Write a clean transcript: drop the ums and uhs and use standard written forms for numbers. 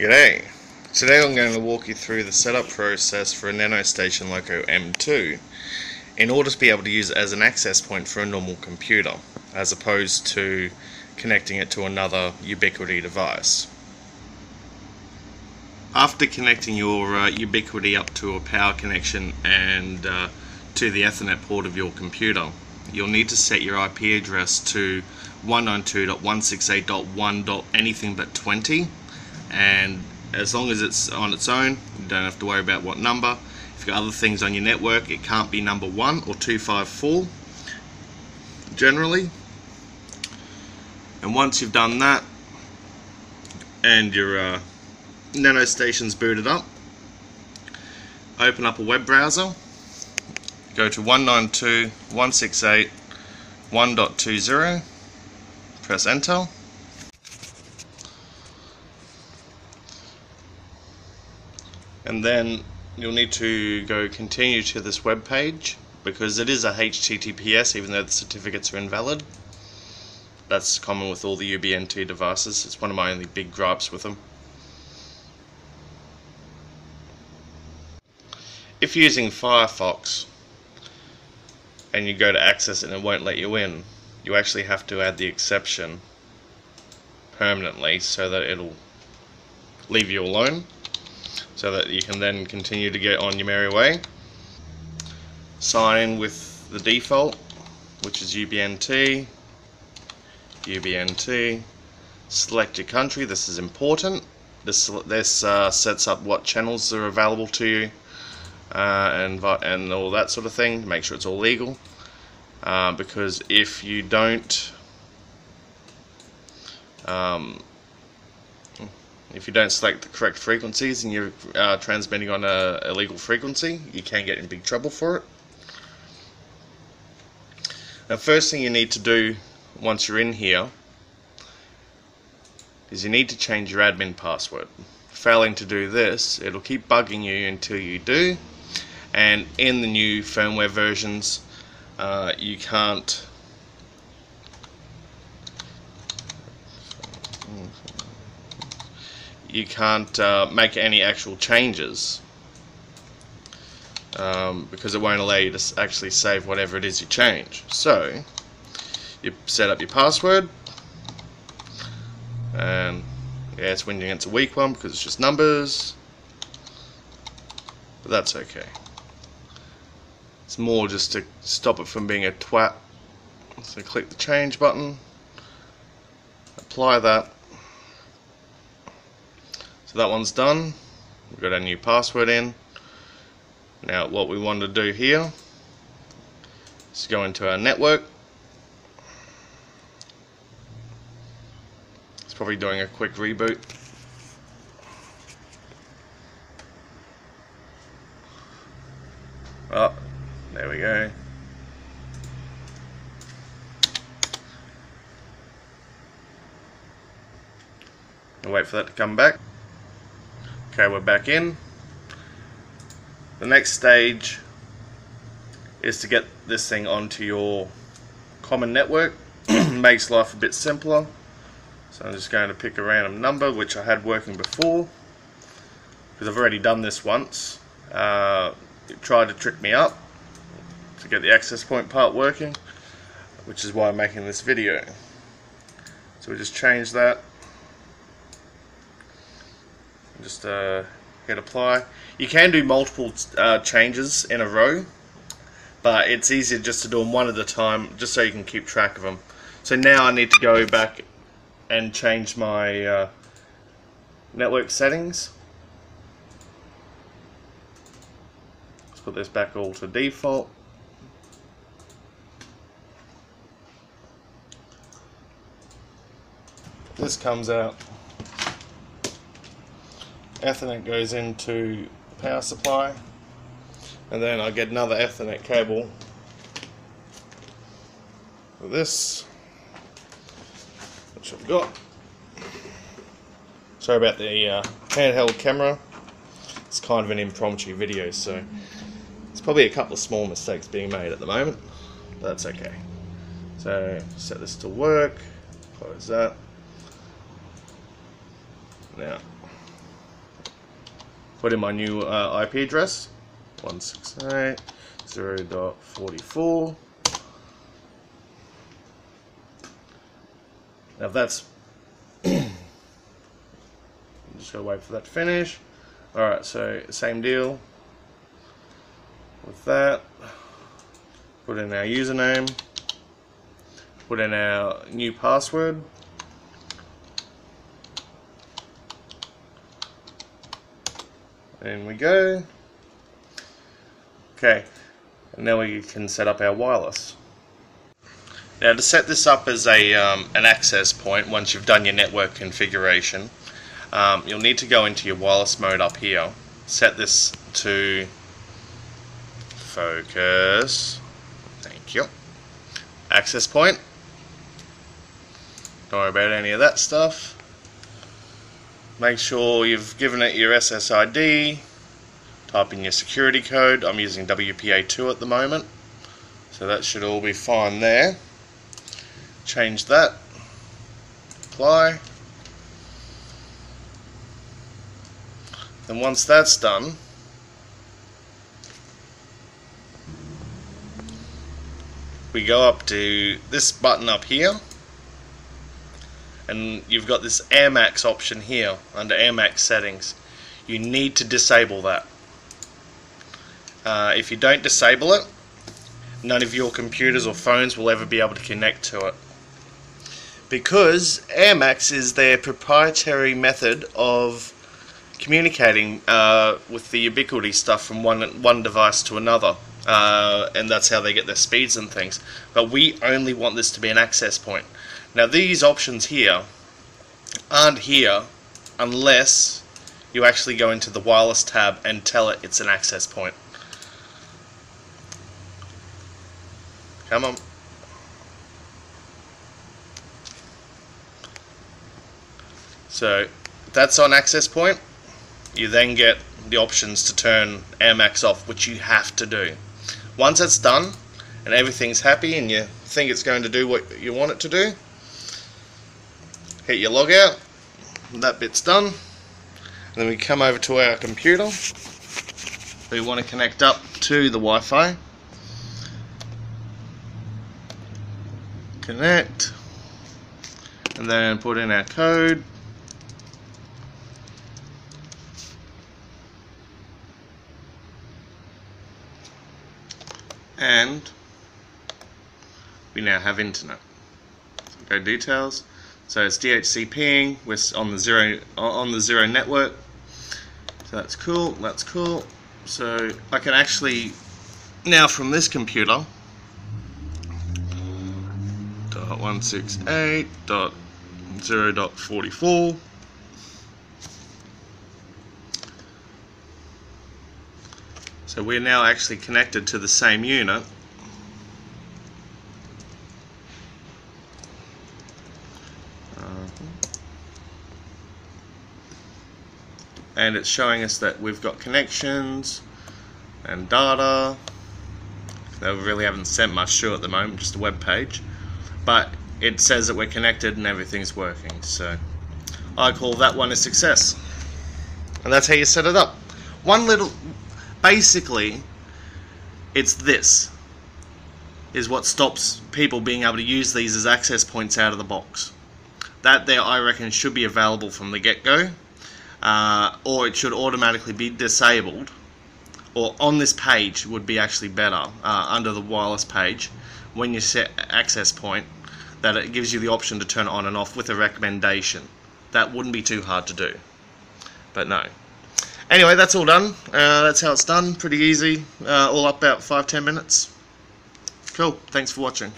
G'day. Today I'm going to walk you through the setup process for a NanoStation Loco M2 in order to be able to use it as an access point for a normal computer as opposed to connecting it to another Ubiquiti device. After connecting your Ubiquiti up to a power connection and to the Ethernet port of your computer, you'll need to set your IP address to 192.168.1.anything but 20, and as long as it's on its own, you don't have to worry about what number. If you've got other things on your network, it can't be number 1 or 254 generally. And once you've done that and your NanoStation's booted up, open up a web browser, go to 192.168.1.20, press enter. And then you'll need to go continue to this web page because it is a HTTPS even though the certificates are invalid. That's common with all the UBNT devices. It's one of my only big gripes with them. If you're using Firefox and you go to access it and it won't let you in, you actually have to add the exception permanently so that it'll leave you alone, so that you can then continue to get on your merry way. Sign in with the default, which is UBNT, UBNT, select your country. This is important. This sets up what channels are available to you and all that sort of thing. Make sure it's all legal, because if you don't select the correct frequencies and you're transmitting on a illegal frequency, you can get in big trouble for it. Now, first thing you need to do once you're in here is you need to change your admin password. Failing to do this, it'll keep bugging you until you do, and in the new firmware versions you can't make any actual changes because it won't allow you to actually save whatever it is you change. So you set up your password, and yeah, it's winding, it's a weak one because it's just numbers, but that's okay. It's more just to stop it from being a twat. So click the change button, apply that. So that one's done. We've got our new password in. Now what we want to do here is go into our network. It's probably doing a quick reboot. Oh, there we go. We'll wait for that to come back. Okay, we're back in. The next stage is to get this thing onto your common network. Makes life a bit simpler. So I'm just going to pick a random number which I had working before, because I've already done this once. It tried to trick me up to get the access point part working, which is why I'm making this video. So we just change that. Just hit apply. You can do multiple changes in a row, but it's easier just to do them one at a time, just so you can keep track of them. So now I need to go back and change my network settings. Let's put this back all to default. This comes out. Ethernet goes into power supply, and then I get another Ethernet cable for this, which I've got. Sorry about the handheld camera. It's kind of an impromptu video, so it's probably a couple of small mistakes being made at the moment, but that's okay. So set this to work, close that. Now put in my new IP address, 168.0.44. Now that's I'm just gonna wait for that to finish. Alright, so same deal with that. Put in our username, put in our new password. In we go. Okay, and now we can set up our wireless. Now to set this up as a an access point, once you've done your network configuration, you'll need to go into your wireless mode up here. Set this to focus. Thank you. Access point. Don't worry about any of that stuff. Make sure you've given it your SSID. Type in your security code. I'm using WPA2 at the moment, so that should all be fine there. Change that. Apply. Then once that's done, we go up to this button up here, and you've got this airMAX option here under airMAX settings. You need to disable that. If you don't disable it, none of your computers or phones will ever be able to connect to it, because airMAX is their proprietary method of communicating with the Ubiquiti stuff from one device to another, and that's how they get their speeds and things. But we only want this to be an access point. Now these options here aren't here unless you actually go into the wireless tab and tell it it's an access point. Come on. So that's on access point. You then get the options to turn airMAX off, which you have to do. Once that's done and everything's happy and you think it's going to do what you want it to do, hit your log out. That bit's done. And then we come over to our computer. We want to connect up to the Wi-Fi. Connect, and then put in our code. And we now have internet. Go details. So it's DHCPing. We're on the zero network. So that's cool. That's cool. So I can actually now from this computer 168.0.44. So we're now actually connected to the same unit. And it's showing us that we've got connections and data. They really haven't sent much through at the moment, just a web page. But it says that we're connected and everything's working, so I call that one a success. And that's how you set it up. Basically, it's this is what stops people being able to use these as access points out of the box. That there, I reckon, should be available from the get-go, or it should automatically be disabled, or on this page would be actually better, under the wireless page. When you set access point, that it gives you the option to turn it on and off with a recommendation. That wouldn't be too hard to do, but no. Anyway, that's all done. That's how it's done. Pretty easy. All up about 5-10 minutes. Cool. Thanks for watching.